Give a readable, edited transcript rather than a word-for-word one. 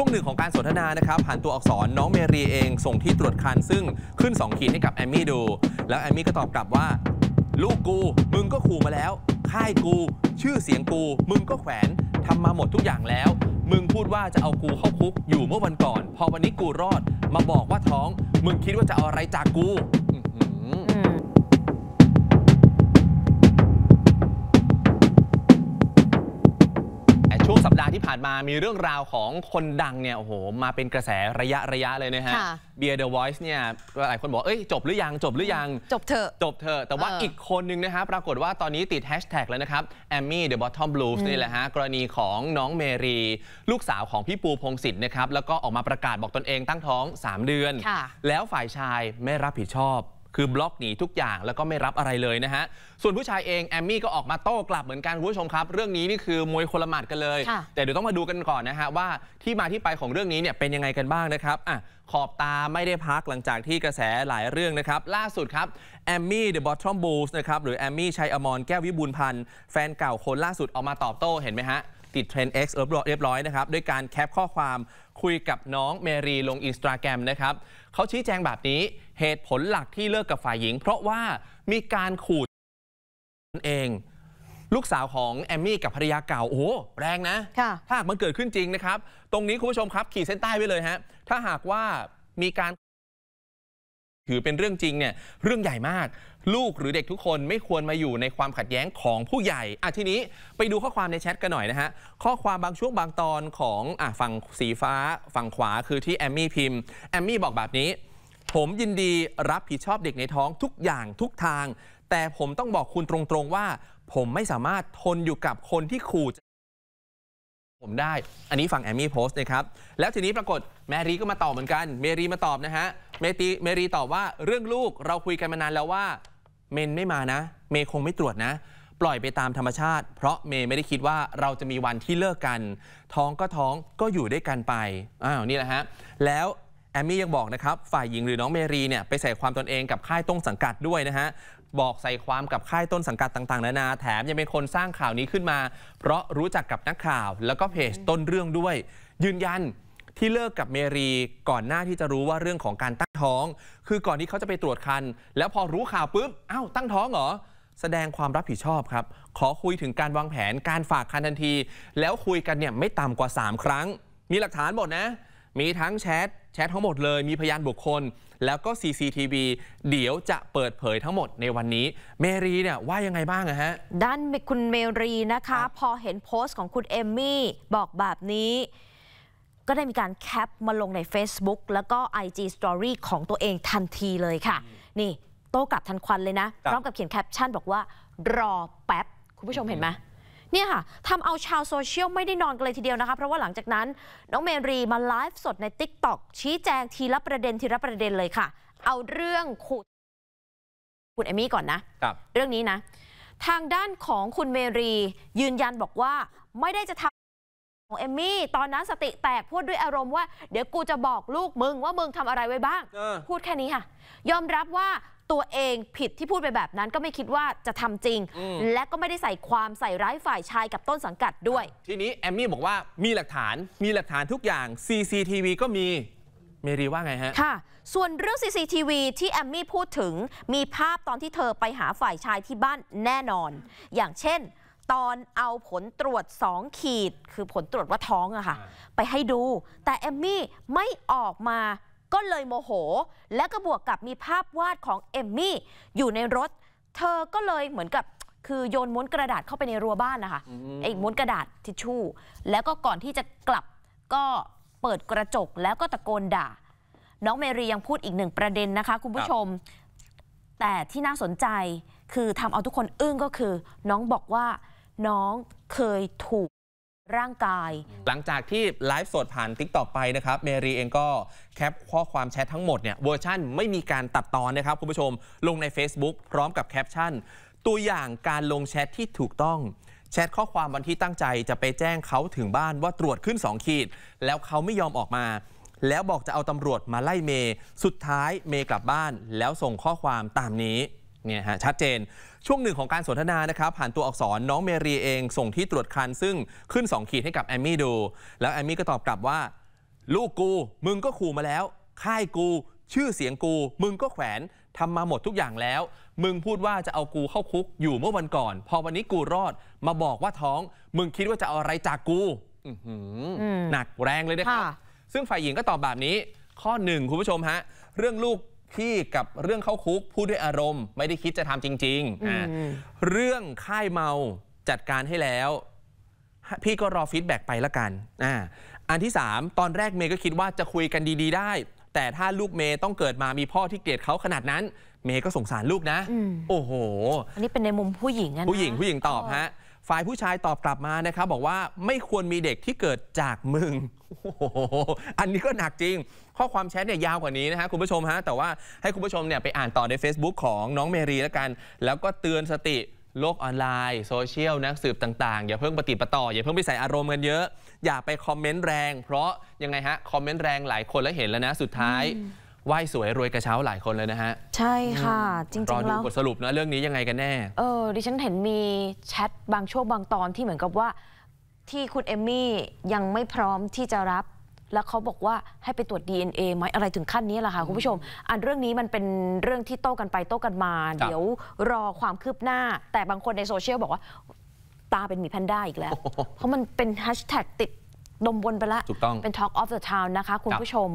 ช่วงหนึ่งของการสนทนานะครับผ่านตัวอักษรน้องเมรีเองส่งที่ตรวจคันซึ่งขึ้น2ขีดให้กับแอมมี่ดูแล้วแอมมี่ก็ตอบกลับว่าลูกกูมึงก็ขู่มาแล้วค่ายกูชื่อเสียงกูมึงก็แขวนทำมาหมดทุกอย่างแล้วมึงพูดว่าจะเอากูเข้าคุกอยู่เมื่อวันก่อนพอวันนี้กูรอดมาบอกว่าท้องมึงคิดว่าจะเอาอะไรจากกูช่วงสัปดาห์ที่ผ่านมามีเรื่องราวของคนดังเนี่ยโอ้โหมาเป็นกระแสระยะเลยนะฮะเบียร์เดอะวอยซ์เนี่ยหลายคนบอกเอ้ยจบหรือยังจบเถอะแต่ว่าอีกคนนึงนะฮะปรากฏว่าตอนนี้ติดแฮชแท็กแล้วนะครับแอมมี่เดอะบอททอมบลูส์นี่แหละฮะกรณีของน้องเมรีลูกสาวของพี่ปูพงษ์สิทธิ์นะครับแล้วก็ออกมาประกาศบอกตนเองตั้งท้อง3เดือนแล้วฝ่ายชายไม่รับผิดชอบบล็อกหนีทุกอย่างแล้วก็ไม่รับอะไรเลยนะฮะส่วนผู้ชายเองแอมมี่ก็ออกมาโต้กลับเหมือนกันคุณผู้ชมครับเรื่องนี้นี่คือมวยคนละหมัดกันเลยแต่เดี๋ยวต้องมาดูกันก่อนนะฮะว่าที่มาที่ไปของเรื่องนี้เนี่ยเป็นยังไงกันบ้างนะครับขอบตาไม่ได้พักหลังจากที่กระแสหลายเรื่องนะครับล่าสุดครับแอมมี่เดอะบอททอมบูลส์นะครับหรือแอมมี่ชัยอมรแก้ววิบูลย์พันธ์แฟนเก่าคนล่าสุดออกมาตอบโต้เห็นไหมฮะติดเทรนด์ X เรียบร้อยนะครับด้วยการแคปข้อความคุยกับน้องเมรีลง Instagram นะครับเขาชี้แจงแบบนี้เหตุผลหลักที่เลิกกับฝ่ายหญิงเพราะว่ามีการขู่ตนเองลูกสาวของแอมมี่กับภรรยาเก่าโอ้แรงนะถ้าหากมันเกิดขึ้นจริงนะครับตรงนี้คุณผู้ชมครับขีดเส้นใต้ไว้เลยฮะถ้าหากว่ามีการถือเป็นเรื่องจริงเนี่ยเรื่องใหญ่มากลูกหรือเด็กทุกคนไม่ควรมาอยู่ในความขัดแย้งของผู้ใหญ่ทีนี้ไปดูข้อความในแชทกันหน่อยนะฮะข้อความบางช่วงบางตอนของฝั่งสีฟ้าฝั่งขวาคือที่แอมมี่พิมพ์แอมมี่บอกแบบนี้ผมยินดีรับผิดชอบเด็กในท้องทุกอย่างทุกทางแต่ผมต้องบอกคุณตรงๆว่าผมไม่สามารถทนอยู่กับคนที่ขู่ผมได้อันนี้ฝั่งแอมมี่โพสต์นะครับแล้วทีนี้ปรากฏเมรีก็มาตอบเหมือนกันเมรีมาตอบนะฮะเมรีตอบว่าเรื่องลูกเราคุยกันมานานแล้วว่าเมนไม่มานะเมคงไม่ตรวจนะปล่อยไปตามธรรมชาติเพราะเมไม่ได้คิดว่าเราจะมีวันที่เลิกกันท้องก็อยู่ด้วยกันไปนี่แหละฮะแล้วแอมมี่ยังบอกนะครับฝ่ายหญิงหรือน้องเมรีเนี่ยไปใส่ความตนเองกับค่ายต้นสังกัดด้วยนะฮะบอกใส่ความกับค่ายต้นสังกัดต่างๆนานาแถมยังเป็นคนสร้างข่าวนี้ขึ้นมาเพราะรู้จักกับนักข่าวแล้วก็เพจต้นเรื่องด้วยยืนยันที่เลิกกับเมรีก่อนหน้าที่จะรู้ว่าเรื่องของการตั้งท้องคือก่อนที่เขาจะไปตรวจคันแล้วพอรู้ข่าวปุ๊บตั้งท้องเหรอแสดงความรับผิดชอบครับขอคุยถึงการวางแผนการฝากคันทันทีแล้วคุยกันเนี่ยไม่ต่ำกว่า3ครั้งมีหลักฐานหมดนะมีทั้งแชททั้งหมดเลยมีพยานบุคคลแล้วก็ CCTV เดี๋ยวจะเปิดเผยทั้งหมดในวันนี้เมรีเนี่ยว่ายังไงบ้างฮะด้านคุณเมรีนะคะพอเห็นโพสต์ของคุณเอมมี่บอกแบบนี้ก็ได้มีการแคปมาลงใน Facebook แล้วก็ IG Story ของตัวเองทันทีเลยค่ะนี่โต้กลับทันควันเลยนะพร้อมกับเขียนแคปชั่นบอกว่ารอแป๊บคุณผู้ชมเห็นไหมเนี่ยค่ะทำเอาชาวโซเชียลไม่ได้นอนกันเลยทีเดียวนะคะเพราะว่าหลังจากนั้นน้องเมรีมาไลฟ์สดใน TikTok ชี้แจงทีละประเด็นเลยค่ะเอาเรื่องคุณเอมมี่ก่อนนะเรื่องนี้นะทางด้านของคุณเมรียืนยันบอกว่าไม่ได้จะทำของเอมมี่ตอนนั้นสติแตกพูดด้วยอารมณ์ว่าเดี๋ยวกูจะบอกลูกมึงว่ามึงทำอะไรไว้บ้างพูดแค่นี้ค่ะยอมรับว่าตัวเองผิดที่พูดไปแบบนั้นก็ไม่คิดว่าจะทำจริงและก็ไม่ได้ใส่ความใส่ร้ายฝ่ายชายกับต้นสังกัดด้วยทีนี้แอมมี่บอกว่ามีหลักฐานทุกอย่าง CCTV ก็มีเมรีว่าไงฮะค่ะส่วนเรื่อง CCTV ที่แอมมี่พูดถึงมีภาพตอนที่เธอไปหาฝ่ายชายที่บ้านแน่นอนอย่างเช่นตอนเอาผลตรวจ2ขีดคือผลตรวจว่าท้องอะค่ะไปให้ดูแต่แอมมี่ไม่ออกมาก็เลยโมโหและก็บวกกับมีภาพวาดของเอมมี่อยู่ในรถเธอก็เลยเหมือนกับคือโยนม้วนกระดาษเข้าไปในรั้วบ้านนะคะไอ้ม้วนกระดาษทิชชู่แล้วก็ก่อนที่จะกลับก็เปิดกระจกแล้วก็ตะโกนด่าน้องเมรียังพูดอีกหนึ่งประเด็นนะคะคุณผู้ชมแต่ที่น่าสนใจคือทำเอาทุกคนอึ้งก็คือน้องบอกว่าน้องเคยถูกร่างกายหลังจากที่ไลฟ์สดผ่าน TikTok ไปนะครับเมรีเองก็แคปข้อความแชททั้งหมดเนี่ยเวอร์ชั่นไม่มีการตัดตอนนะครับคุณผู้ชมลงใน Facebook พร้อมกับแคปชั่นตัวอย่างการลงแชทที่ถูกต้องแชทข้อความวันที่ตั้งใจจะไปแจ้งเขาถึงบ้านว่าตรวจขึ้น2ขีดแล้วเขาไม่ยอมออกมาแล้วบอกจะเอาตำรวจมาไล่เมสุดท้ายเมกลับบ้านแล้วส่งข้อความตามนี้เนี่ยฮะชัดเจนช่วงหนึ่งของการสนทนานะครับผ่านตัวอักษรน้องเมรีเองส่งที่ตรวจคันซึ่งขึ้น2ขีดให้กับแอมมี่ดูแล้วแอมมี่ก็ตอบกลับว่า ลูกกูมึงก็ขู่มาแล้วค่ายกูชื่อเสียงกูมึงก็แขวนทำมาหมดทุกอย่างแล้วมึงพูดว่าจะเอากูเข้าคุกอยู่เมื่อวันก่อนพอวันนี้กูรอดมาบอกว่าท้องมึงคิดว่าจะเอาอะไรจากกูหนักแรงเลยนะครับซึ่งฝ่ายหญิงก็ตอบแบบนี้ข้อหนึ่งคุณผู้ชมฮะเรื่องลูกพี่กับเรื่องเข้าคุกพูดด้วยอารมณ์ไม่ได้คิดจะทำจริงๆเรื่องค่ายเมาจัดการให้แล้วพี่ก็รอฟีดแบ็กไปละกันอันที่3ตอนแรกเมย์ก็คิดว่าจะคุยกันดีๆได้แต่ถ้าลูกเมย์ต้องเกิดมามีพ่อที่เกลียดเขาขนาดนั้นเมย์ก็สงสารลูกนะโอ้โหอันนี้เป็นในมุมผู้หญิงนะผู้หญิงตอบฮะฝ่ายผู้ชายตอบกลับมานะครับบอกว่าไม่ควรมีเด็กที่เกิดจากมึงโอ้โหอันนี้ก็หนักจริงข้อความแชทเนี่ยยาวกว่านี้นะฮะคุณผู้ชมฮะแต่ว่าให้คุณผู้ชมเนี่ยไปอ่านต่อใน Facebook ของน้องเมรีละกันแล้วก็เตือนสติโลกออนไลน์โซเชียลนักสืบต่างๆอย่าเพิ่งปฏิปต่ออย่าเพิ่งไปใส่อารมณ์กันเยอะอย่าไปคอมเมนต์แรงเพราะยังไงฮะคอมเมนต์แรงหลายคนแล้วเห็นแล้วนะสุดท้ายไหวสวยรวยกระเช้าหลายคนเลยนะฮะใช่ค่ะจริงๆแล้วรอดูบทสรุปนะเรื่องนี้ยังไงกันแน่ดิฉันเห็นมีแชทบางช่วงบางตอนที่เหมือนกับว่าที่คุณเอมมี่ยังไม่พร้อมที่จะรับแล้วเขาบอกว่าให้ไปตรวจ DNA ไหมอะไรถึงขั้นนี้แหละค่ะคุณผู้ชมอันเรื่องนี้มันเป็นเรื่องที่โต้กันไปโต้กันมาเดี๋ยวรอความคืบหน้าแต่บางคนในโซเชียลบอกว่าตาเป็นหมีแพนด้าอีกแล้วเพราะมันเป็นแฮชแท็กติดดมบนไปละเป็น Talk of the Town นะคะคุณผู้ชม